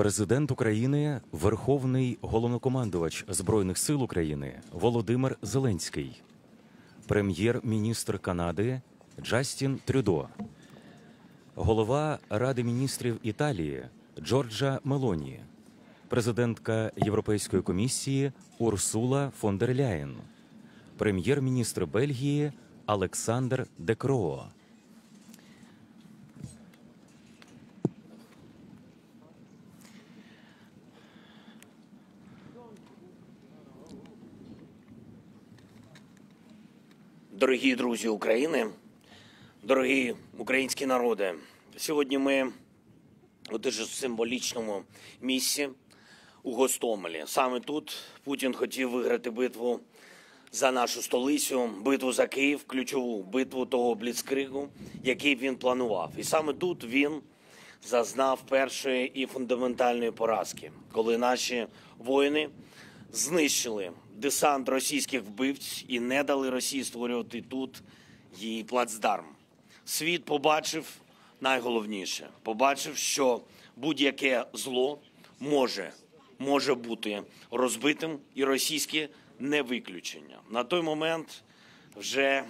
Президент України, Верховний Головнокомандувач Збройних сил України Володимир Зеленський, прем'єр-міністр Канади Джастін Трюдо, голова Ради міністрів Італії Джорджа Мелоні, президентка Європейської комісії Урсула фон дер Ляйен, прем'єр-міністр Бельгії Олександр Де Кроо. Дорогі друзі України, дорогі українські народи, сьогодні ми у дуже символічному місці у Гостомелі. Саме тут Путін хотів виграти битву за нашу столицю, битву за Київ, ключову битву того бліцкригу, який він планував. І саме тут він зазнав першої і фундаментальної поразки, коли наші воїни знищили десант російських вбивць і не дали Росії створювати тут її плацдарм. Світ побачив найголовніше, побачив, що будь-яке зло може бути розбитим, і російське не виключення. На той момент вже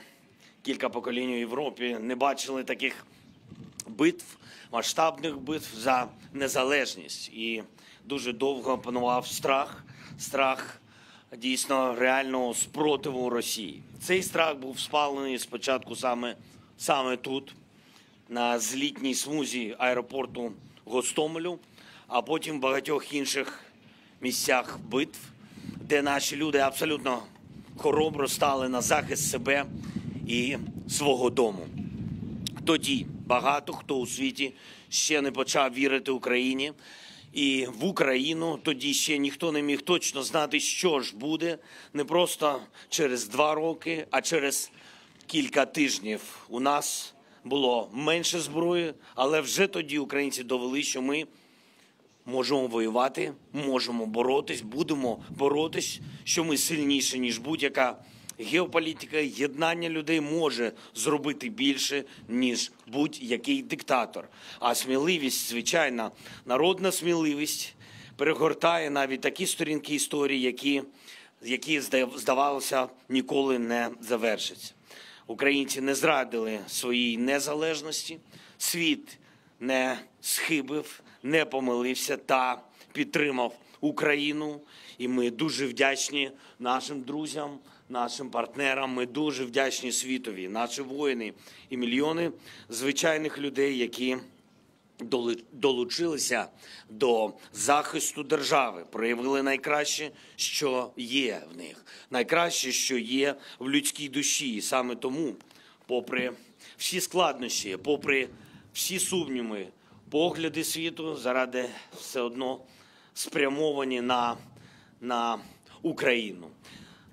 кілька поколінь у Європі не бачили таких битв, масштабних битв за незалежність. І дуже довго панував страх дійсно реального спротиву Росії. Цей страх був спалений спочатку саме тут, на злітній смузі аеропорту Гостомелю, а потім в багатьох інших місцях битв, де наші люди абсолютно хоробро стали на захист себе і свого дому. Тоді багато хто у світі ще не почав вірити Україні і в Україну. Тоді ще ніхто не міг точно знати, що ж буде не просто через 2 роки, а через кілька тижнів. У нас було менше зброї, але вже тоді українці довели, що ми можемо воювати, можемо боротись, будемо боротись, що ми сильніші, ніж будь-яка геополітика. Єднання людей може зробити більше, ніж будь-який диктатор. А сміливість, звичайна народна сміливість, перегортає навіть такі сторінки історії, які здавалося, ніколи не завершаться. Українці не зрадили своїй незалежності, світ не схибив, не помилився та підтримав Україну. І ми дуже вдячні нашим друзям, нашим партнерам, ми дуже вдячні світові, наші воїни і мільйони звичайних людей, які долучилися до захисту держави, проявили найкраще, що є в них, найкраще, що є в людській душі. І саме тому, попри всі складнощі, попри всі сумніви, погляди світу заради все одно спрямовані на Україну.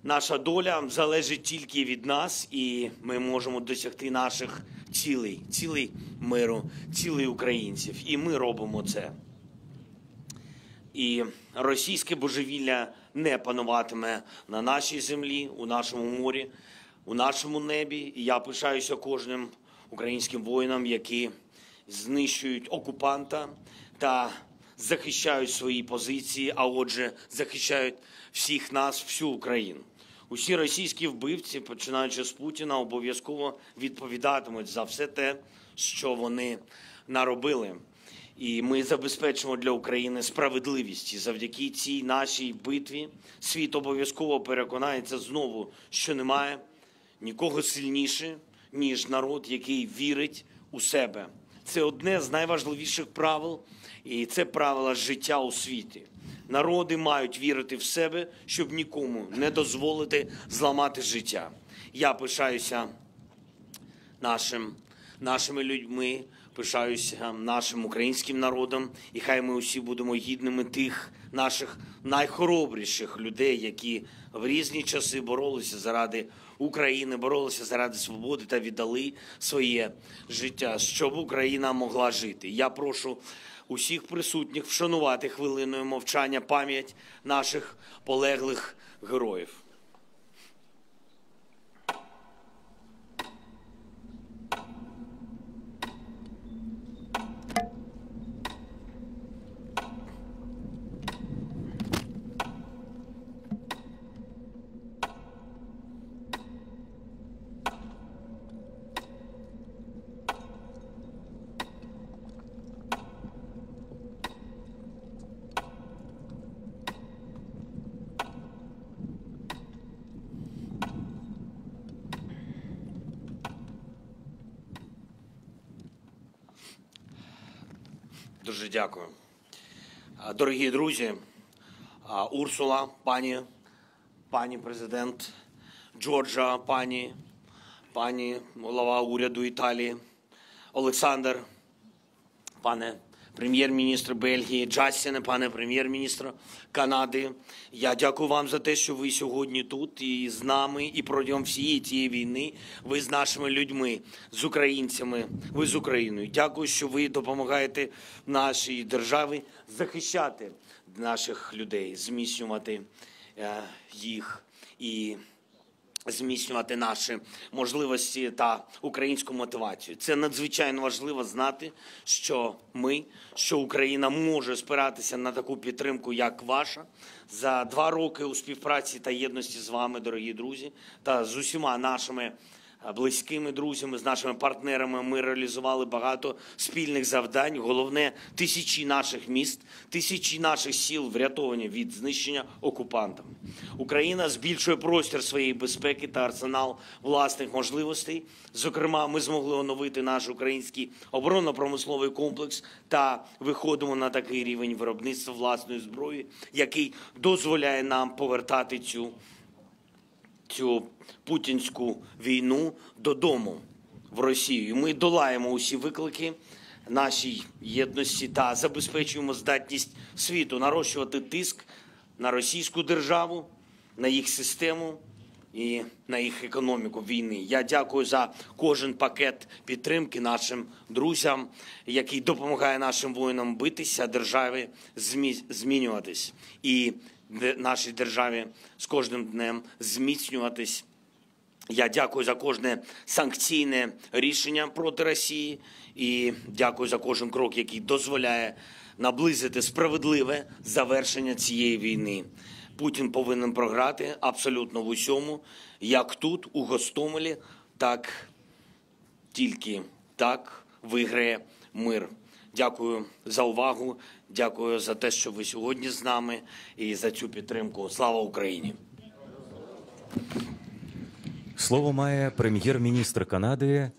Наша доля залежить тільки від нас, і ми можемо досягти наших цілей, цілей миру, цілей українців. І ми робимо це. І російське божевілля не пануватиме на нашій землі, у нашому морі, у нашому небі. І я пишаюся кожним українським воїнам, які знищують окупанта та захищають свої позиції, а отже, захищають всіх нас, всю Україну. Усі російські вбивці, починаючи з Путіна, обов'язково відповідатимуть за все те, що вони наробили. І ми забезпечимо для України справедливість. І завдяки цій нашій битві світ обов'язково переконається знову, що немає нікого сильніше, ніж народ, який вірить у себе. Це одне з найважливіших правил, і це правило життя у світі. Народи мають вірити в себе, щоб нікому не дозволити зламати життя. Я пишаюся нашими людьми, пишаюся нашим українським народом, і хай ми усі будемо гідними тих наших найхоробріших людей, які в різні часи боролися заради України, боролися заради свободи та віддали своє життя, щоб Україна могла жити. Я прошу усіх присутніх вшанувати хвилиною мовчання пам'ять наших полеглих героїв. Дуже дякую. Дорогі друзі, Урсула, пані президент, Джорджа, пані голова уряду Італії, Олександр, пане прем'єр-міністр Бельгії, Джастіне, пане прем'єр-міністр Канади. Я дякую вам за те, що ви сьогодні тут і з нами, і протягом всієї цієї війни. Ви з нашими людьми, з українцями, ви з Україною. Дякую, що ви допомагаєте нашій державі захищати наших людей, зміцнювати їх і зміцнювати наші можливості та українську мотивацію. Це надзвичайно важливо знати, що Україна може спиратися на таку підтримку, як ваша. За 2 роки у співпраці та єдності з вами, дорогі друзі, та з усіма нашими близькими друзями, з нашими партнерами ми реалізували багато спільних завдань. Головне, тисячі наших міст, тисячі наших сіл врятовані від знищення окупантами. Україна збільшує простір своєї безпеки та арсенал власних можливостей. Зокрема, ми змогли оновити наш український оборонно-промисловий комплекс та виходимо на такий рівень виробництва власної зброї, який дозволяє нам повертати цю путінську війну додому, в Росію. І ми долаємо усі виклики нашій єдності та забезпечуємо здатність світу нарощувати тиск на російську державу, на їх систему і на їх економіку війни. Я дякую за кожен пакет підтримки нашим друзям, який допомагає нашим воїнам битися, державі змінюватись і нашій державі з кожним днем зміцнюватись. Я дякую за кожне санкційне рішення проти Росії і дякую за кожен крок, який дозволяє наблизити справедливе завершення цієї війни. Путін повинен програти абсолютно в усьому, як тут, у Гостомелі, так тільки так виграє мир. Дякую за увагу, дякую за те, що ви сьогодні з нами і за цю підтримку. Слава Україні! Слово має прем'єр-міністр Канади